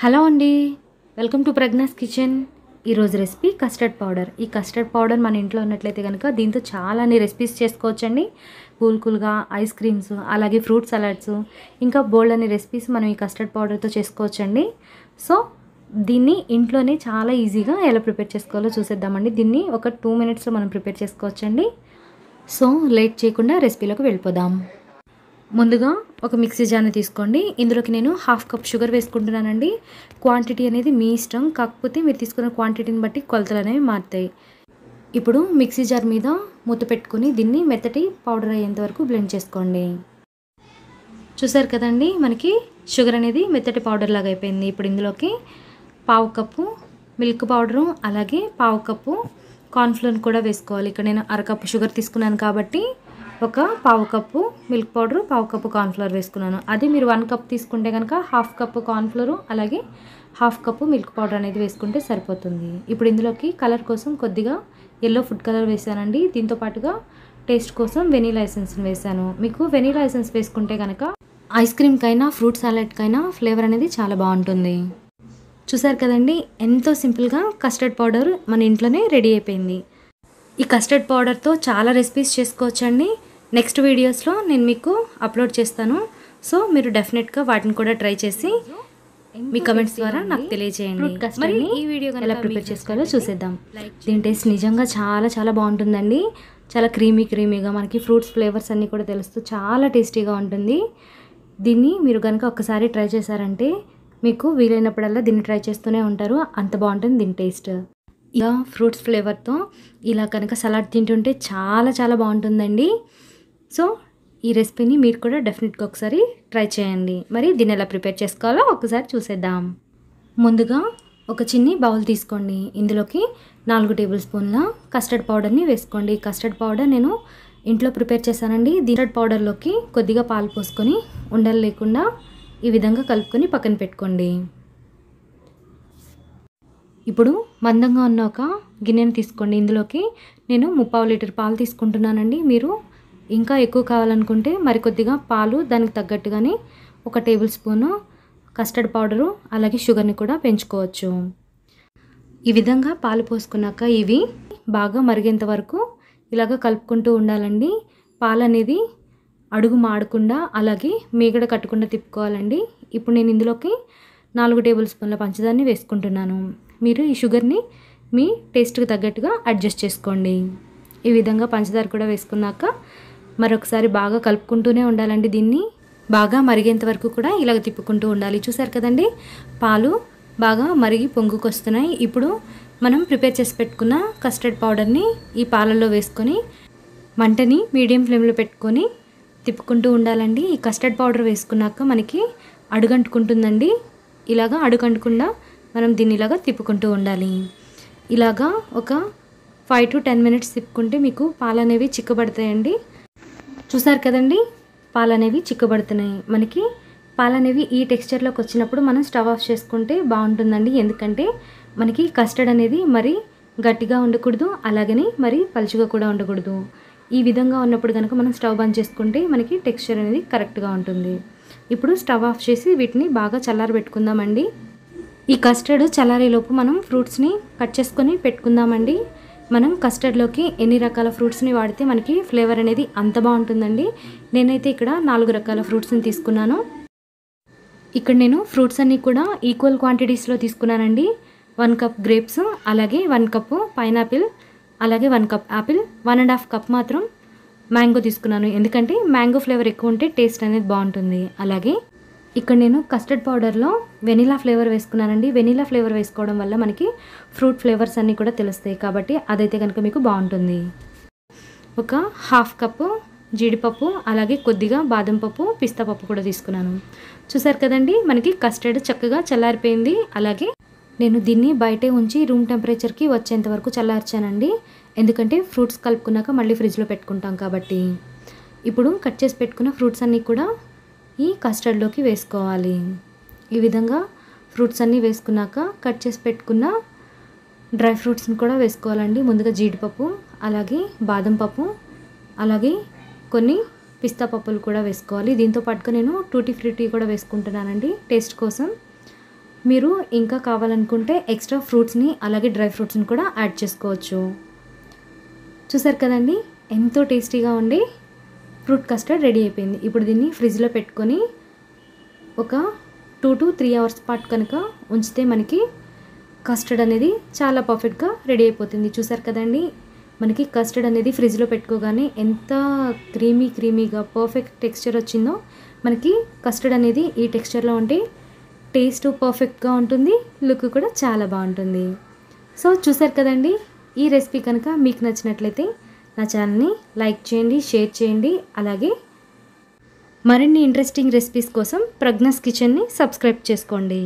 Hello అండి, welcome to Pragna's kitchen. ఈ రోజు రెసిపీ కస్టర్డ్ పౌడర్. ఈ కస్టర్డ్ పౌడర్ మన ఇంట్లో ఉన్నట్లయితే కనుక దీంతో చాలానే రెసిపీస్ చేసుకోవచ్చండి. కూల్ కూల్గా ఐస్ క్రీమ్స్, అలాగే ఫ్రూట్ సలాడ్స్, ఇంకా బోల్డ్ అనే రెసిపీస్ మనం ఈ కస్టర్డ్ పౌడర్తో చేసుకోవచ్చండి. సో దీన్ని ఇంట్లోనే చాలా ఈజీగా ఎలా ప్రిపేర్ చేసుకోవాలో చూసేద్దామండి. దీన్ని ఒక 2 minutesలో మనం ప్రిపేర్ చేసుకోవచ్చండి. సో లేట్ చేయకుండా రెసిపీలోకి వెళ్ళిపోదాం. ముందుగా ఒక మిక్సీ జార్ని తీసుకోండి. ఇందులోకి నేను 1/2 కప్ షుగర్ వేసుకుంటున్నానండి. క్వాంటిటీ అనేది మీ ఇష్టం, కాకపోతే మీరు తీసుకున్న క్వాంటిటీని బట్టి కొలతలు అనేవి మారుతాయి. ఇప్పుడు మిక్సీ జార్ మీద మూత పెట్టుకుని దీన్ని మెత్తటి పౌడర్ అయ్యేంత వరకు బ్లెండ్ చేసుకోండి. చూసారు కదండి, మనకి షుగర్ అనేది మెత్తటి పౌడర్ లాగా అయిపోయింది. ఇప్పుడు ఇందులోకి 1/2 కప్పు మిల్క్ పౌడరు, అలాగే 1/2 కప్పు కార్న్ఫ్లోర్ కూడా వేసుకోవాలి. ఇక్కడ నేను 1/2 కప్పు షుగర్ తీసుకున్నాను కాబట్టి ఒక 1/2 cup milk powder, 1/2 cup cornflour వేసుకున్నాను. అదే మీరు 1 కప్ తీసుకుంటే కనుక 1/2 కప్పు కార్న్ఫ్లోరు, అలాగే 1/2 కప్పు మిల్క్ పౌడర్ అనేది వేసుకుంటే సరిపోతుంది. ఇప్పుడు ఇందులోకి కలర్ కోసం కొద్దిగా ఎల్లో ఫుడ్ కలర్ వేసానండి. దీంతో పాటుగా టేస్ట్ కోసం వెనీలా ఎసెన్స్ వేసాను. మీకు వెనీలా ఎసెన్స్ వేసుకుంటే కనుక ఐస్ క్రీమ్కైనా ఫ్రూట్ సాలెడ్కైనా ఫ్లేవర్ అనేది చాలా బాగుంటుంది. చూసారు కదండి, ఎంతో సింపుల్గా కస్టర్డ్ పౌడర్ మన ఇంట్లోనే రెడీ అయిపోయింది. ఈ కస్టర్డ్ పౌడర్తో చాలా రెసిపీస్ చేసుకోవచ్చండి. నెక్స్ట్ వీడియోస్లో నేను మీకు అప్లోడ్ చేస్తాను. సో మీరు డెఫినెట్గా వాటిని కూడా ట్రై చేసి మీ కమెంట్స్ ద్వారా నాకు తెలియజేయండి. మరి ఈ వీడియో ఎలా ప్రిపేర్ చేసుకోవాలో చూసేద్దాం. దీని టేస్ట్ నిజంగా చాలా చాలా బాగుంటుందండి. చాలా క్రీమీగా మనకి ఫ్రూట్స్ ఫ్లేవర్స్ అన్నీ కూడా తెలుస్తూ చాలా టేస్టీగా ఉంటుంది. దీన్ని మీరు కనుక ఒకసారి ట్రై చేశారంటే మీకు వీలైనప్పుడల్లా దీన్ని ట్రై చేస్తూనే ఉంటారు, అంత బాగుంటుంది దీని టేస్ట్. ఇలా ఫ్రూట్స్ ఫ్లేవర్తో ఇలా కనుక సలాడ్ తింటుంటే చాలా చాలా బాగుంటుందండి. సో ఈ రెసిపీని మీరు కూడా డెఫినెట్గా ఒకసారి ట్రై చేయండి. మరి దీన్ని ఎలా ప్రిపేర్ చేసుకోవాలో ఒకసారి చూసేద్దాం. ముందుగా ఒక చిన్ని బౌల్ తీసుకోండి. ఇందులోకి 4 టేబుల్ స్పూన్ల కస్టర్డ్ పౌడర్ని వేసుకోండి. కస్టర్డ్ పౌడర్ నేను ఇంట్లో ప్రిపేర్ చేశానండి. దీని పౌడర్లోకి కొద్దిగా పాలు పోసుకొని ఉండలు లేకుండా ఈ విధంగా కలుపుకొని పక్కన పెట్టుకోండి. ఇప్పుడు మందంగా ఉన్న ఒక గిన్నెను తీసుకోండి. ఇందులోకి నేను 3/4 లీటర్ పాలు తీసుకుంటున్నానండి. మీరు ఇంకా ఎక్కువ కావాలనుకుంటే మరికొద్దిగా పాలు, దానికి తగ్గట్టుగానే 1 టేబుల్ స్పూను కస్టర్డ్ పౌడరు, అలాగే షుగర్ని కూడా పెంచుకోవచ్చు. ఈ విధంగా పాలు పోసుకున్నాక ఇవి బాగా మరిగేంత వరకు ఇలాగ కలుపుకుంటూ ఉండాలండి. పాలు అనేది అడుగు మాడకుండా అలాగే మీగడ కట్టకుండా తిప్పుకోవాలండి. ఇప్పుడు నేను ఇందులోకి 4 టేబుల్ స్పూన్ల పంచదారని వేసుకుంటున్నాను. మీరు ఈ షుగర్ని మీ టేస్ట్కి తగ్గట్టుగా అడ్జస్ట్ చేసుకోండి. ఈ విధంగా పంచదార కూడా వేసుకున్నాక మరొకసారి బాగా కలుపుకుంటూనే ఉండాలండి. దీన్ని బాగా మరిగేంత వరకు కూడా ఇలాగ తిప్పుకుంటూ ఉండాలి. చూసారు కదండి, పాలు బాగా మరిగి పొంగుకొస్తున్నాయి. ఇప్పుడు మనం ప్రిపేర్ చేసి పెట్టుకున్న కస్టర్డ్ పౌడర్ని ఈ పాలల్లో వేసుకొని మంటని మీడియం ఫ్లేమ్లో పెట్టుకొని తిప్పుకుంటూ ఉండాలండి. ఈ కస్టర్డ్ పౌడర్ వేసుకున్నాక మనకి అడుగంటుకుంటుందండి. ఇలాగ అడుగంటకుండా మనం దీన్ని ఇలాగా తిప్పుకుంటూ ఉండాలి. ఇలాగా ఒక 5 to 10 minutes తిప్పుకుంటే మీకు పాలు అనేవి చిక్కబడతాయండి. చూసారు కదండి, పాలు అనేవి చిక్కబడుతున్నాయి. మనకి పాలు అనేవి ఈ టెక్స్చర్లోకి వచ్చినప్పుడు మనం స్టవ్ ఆఫ్ చేసుకుంటే బాగుంటుందండి. ఎందుకంటే మనకి కస్టర్డ్ అనేది మరి గట్టిగా ఉండకూడదు, అలాగని మరి పలుచుగా కూడా ఉండకూడదు. ఈ విధంగా ఉన్నప్పుడు కనుక మనం స్టవ్ బంద్ చేసుకుంటే మనకి టెక్స్చర్ అనేది కరెక్ట్గా ఉంటుంది. ఇప్పుడు స్టవ్ ఆఫ్ చేసి వీటిని బాగా చల్లారబెట్టుకుందామండి. ఈ కస్టర్డ్ చల్లారేలోపు మనం ఫ్రూట్స్ని కట్ చేసుకొని పెట్టుకుందామండి. మనం కస్టర్డ్లోకి ఎన్ని రకాల ఫ్రూట్స్ని వాడితే మనకి ఫ్లేవర్ అనేది అంత బాగుంటుందండి. నేనైతే ఇక్కడ 4 రకాల ఫ్రూట్స్ని తీసుకున్నాను. ఇక్కడ నేను ఫ్రూట్స్ అన్నీ కూడా ఈక్వల్ క్వాంటిటీస్లో తీసుకున్నానండి. 1 కప్ గ్రేప్స్, అలాగే 1 కప్పు పైనాపిల్, అలాగే 1 కప్ యాపిల్, 1.5 కప్ మాత్రం మ్యాంగో తీసుకున్నాను. ఎందుకంటే మ్యాంగో ఫ్లేవర్ ఎక్కువ ఉంటే టేస్ట్ అనేది బాగుంటుంది. అలాగే ఇక్కడ నేను కస్టర్డ్ పౌడర్లో వెనీలా ఫ్లేవర్ వేసుకున్నానండి. వెనీలా ఫ్లేవర్ వేసుకోవడం వల్ల మనకి ఫ్రూట్ ఫ్లేవర్స్ అన్నీ కూడా తెలుస్తాయి కాబట్టి అదైతే కనుక మీకు బాగుంటుంది. ఒక 1/2 కప్పు జీడిపప్పు, అలాగే కొద్దిగా బాదం పప్పు, పిస్తా పప్పు కూడా తీసుకున్నాను. చూసారు కదండి, మనకి కస్టర్డ్ చక్కగా చల్లారిపోయింది. అలాగే నేను దీన్ని బయటే ఉంచి రూమ్ టెంపరేచర్కి వచ్చేంత వరకు చల్లార్చానండి. ఎందుకంటే ఫ్రూట్స్ కలుపుకున్నాక మళ్ళీ ఫ్రిడ్జ్లో పెట్టుకుంటాం కాబట్టి. ఇప్పుడు కట్ చేసి పెట్టుకున్న ఫ్రూట్స్ అన్నీ కూడా ఈ కస్టర్డ్లోకి వేసుకోవాలి. ఈ విధంగా ఫ్రూట్స్ అన్నీ వేసుకున్నాక కట్ చేసి పెట్టుకున్న డ్రై ఫ్రూట్స్ని కూడా వేసుకోవాలండి. ముందుగా జీడిపప్పు, అలాగే బాదం పప్పు, అలాగే కొన్ని పిస్తా పప్పులు కూడా వేసుకోవాలి. దీంతో పాటుగా నేను టూటీ ఫ్రూటీ కూడా వేసుకుంటున్నానండి టేస్ట్ కోసం. మీరు ఇంకా కావాలనుకుంటే ఎక్స్ట్రా ఫ్రూట్స్ని అలాగే డ్రై ఫ్రూట్స్ని కూడా యాడ్ చేసుకోవచ్చు. చూసారు కదండి, ఎంతో టేస్టీగా ఉండి ఫ్రూట్ కస్టర్డ్ రెడీ అయిపోయింది. ఇప్పుడు దీన్ని ఫ్రిడ్జ్లో పెట్టుకొని ఒక 2 to 3 అవర్స్ పాటు కనుక ఉంచితే మనకి కస్టర్డ్ అనేది చాలా పర్ఫెక్ట్గా రెడీ అయిపోతుంది. చూసారు కదండి, మనకి కస్టర్డ్ అనేది ఫ్రిడ్జ్లో పెట్టుకోగానే ఎంత క్రీమీగా పర్ఫెక్ట్ టెక్స్చర్ వచ్చిందో, మనకి కస్టర్డ్ అనేది ఈ టెక్స్చర్లో ఉంటే టేస్ట్ పర్ఫెక్ట్గా ఉంటుంది, లుక్ కూడా చాలా బాగుంటుంది. సో చూసారు కదండి, ఈ రెసిపీ కనుక మీకు నచ్చినట్లయితే నా ఛానల్ని లైక్ చేయండి, షేర్ చేయండి. అలాగే మరిన్ని ఇంట్రెస్టింగ్ రెసిపీస్ కోసం ప్రజ్ఞాస్ కిచెన్ని సబ్స్క్రైబ్ చేసుకోండి.